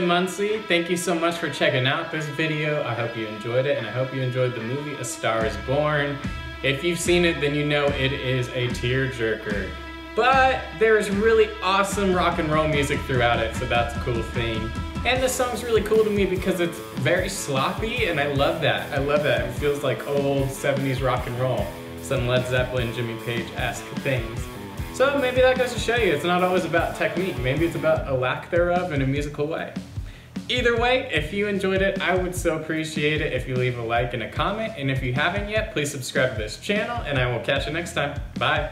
Justin Muncy. Thank you so much for checking out this video. I hope you enjoyed it, and I hope you enjoyed the movie A Star Is Born. If you've seen it, then you know it is a tearjerker. But there's really awesome rock and roll music throughout it, so that's a cool thing. And this song's really cool to me because it's very sloppy, and I love that. I love that. It feels like old 70s rock and roll. Some Led Zeppelin, Jimmy Page-esque things. So maybe that goes to show you, it's not always about technique. Maybe it's about a lack thereof in a musical way. Either way, if you enjoyed it, I would so appreciate it if you leave a like and a comment. And if you haven't yet, please subscribe to this channel, and I will catch you next time. Bye.